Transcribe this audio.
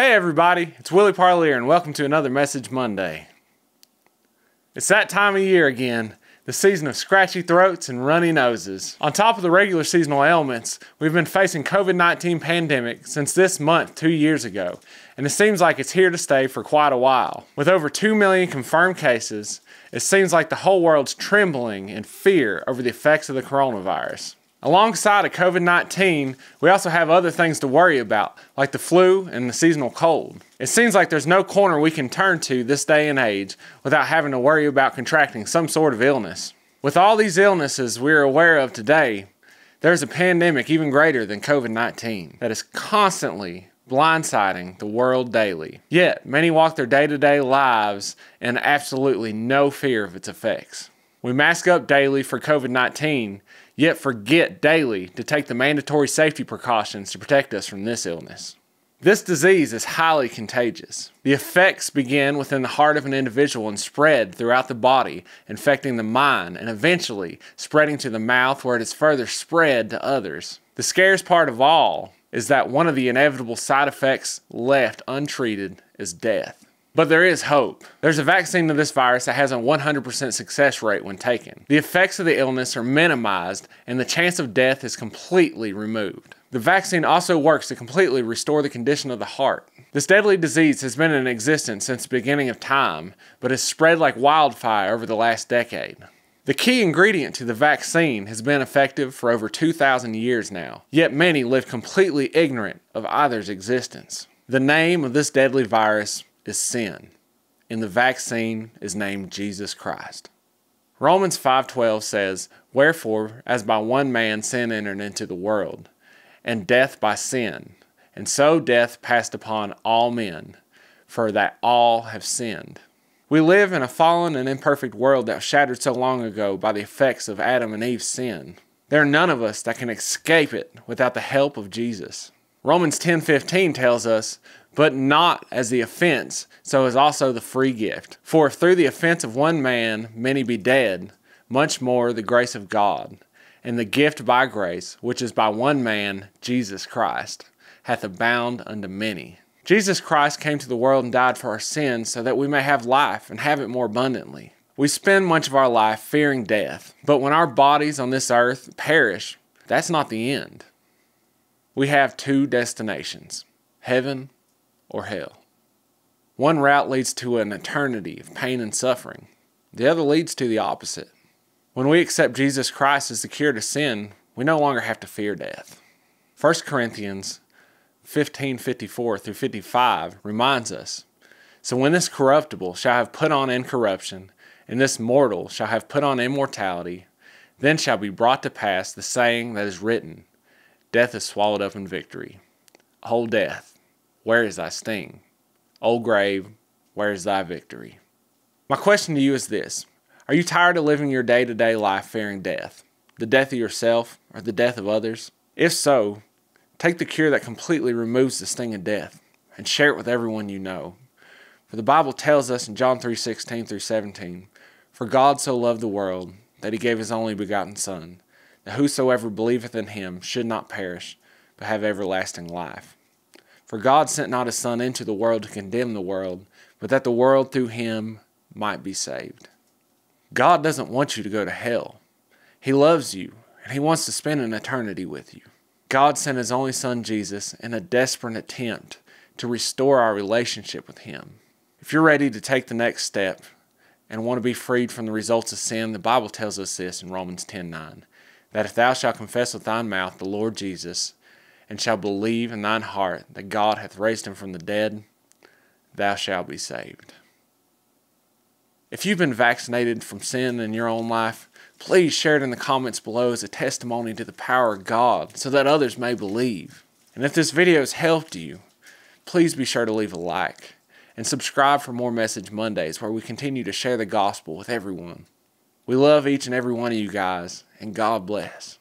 Hey everybody, it's Willie Parlier and welcome to another Message Monday. It's that time of year again, the season of scratchy throats and runny noses. On top of the regular seasonal ailments, we've been facing COVID-19 pandemic since this month 2 years ago, and it seems like it's here to stay for quite a while. With over 2 million confirmed cases, it seems like the whole world's trembling in fear over the effects of the coronavirus. Alongside of COVID-19, we also have other things to worry about, like the flu and the seasonal cold. It seems like there's no corner we can turn to this day and age without having to worry about contracting some sort of illness. With all these illnesses we're aware of today, there's a pandemic even greater than COVID-19 that is constantly blindsiding the world daily. Yet, many walk their day-to-day lives in absolutely no fear of its effects. We mask up daily for COVID-19, yet forget daily to take the mandatory safety precautions to protect us from this illness. This disease is highly contagious. The effects begin within the heart of an individual and spread throughout the body, infecting the mind and eventually spreading to the mouth where it is further spread to others. The scariest part of all is that one of the inevitable side effects left untreated is death. But there is hope. There's a vaccine to this virus that has a 100% success rate when taken. The effects of the illness are minimized and the chance of death is completely removed. The vaccine also works to completely restore the condition of the heart. This deadly disease has been in existence since the beginning of time, but has spread like wildfire over the last decade. The key ingredient to the vaccine has been effective for over 2,000 years now, yet many live completely ignorant of either's existence. The name of this deadly virus is sin, and the vaccine is named Jesus Christ. Romans 5:12 says, "Wherefore, as by one man sin entered into the world, and death by sin, and so death passed upon all men, for that all have sinned." We live in a fallen and imperfect world that was shattered so long ago by the effects of Adam and Eve's sin. There are none of us that can escape it without the help of Jesus. Romans 10:15 tells us, "But not as the offense, so is also the free gift. For if through the offense of one man many be dead, much more the grace of God, and the gift by grace, which is by one man, Jesus Christ, hath abounded unto many." Jesus Christ came to the world and died for our sins so that we may have life and have it more abundantly. We spend much of our life fearing death, but when our bodies on this earth perish, that's not the end. We have two destinations, heaven or hell. One route leads to an eternity of pain and suffering. The other leads to the opposite. When we accept Jesus Christ as the cure to sin, we no longer have to fear death. 1 Corinthians 15:54 through 55 reminds us, "So when this corruptible shall have put on incorruption, and this mortal shall have put on immortality, then shall be brought to pass the saying that is written, Death is swallowed up in victory. O death, where is thy sting? O grave, where is thy victory?" My question to you is this. Are you tired of living your day-to-day life fearing death? The death of yourself or the death of others? If so, take the cure that completely removes the sting of death and share it with everyone you know. For the Bible tells us in John 3:16 through 17, "For God so loved the world that he gave his only begotten Son, that whosoever believeth in him should not perish, but have everlasting life. For God sent not his Son into the world to condemn the world, but that the world through him might be saved." God doesn't want you to go to hell. He loves you, and he wants to spend an eternity with you. God sent his only Son, Jesus, in a desperate attempt to restore our relationship with him. If you're ready to take the next step and want to be freed from the results of sin, the Bible tells us this in Romans 10:9, that if thou shalt confess with thine mouth the Lord Jesus, and shall believe in thine heart that God hath raised him from the dead, thou shalt be saved. If you've been vaccinated from sin in your own life, please share it in the comments below as a testimony to the power of God so that others may believe. And if this video has helped you, please be sure to leave a like and subscribe for more Message Mondays where we continue to share the gospel with everyone. We love each and every one of you guys, and God bless.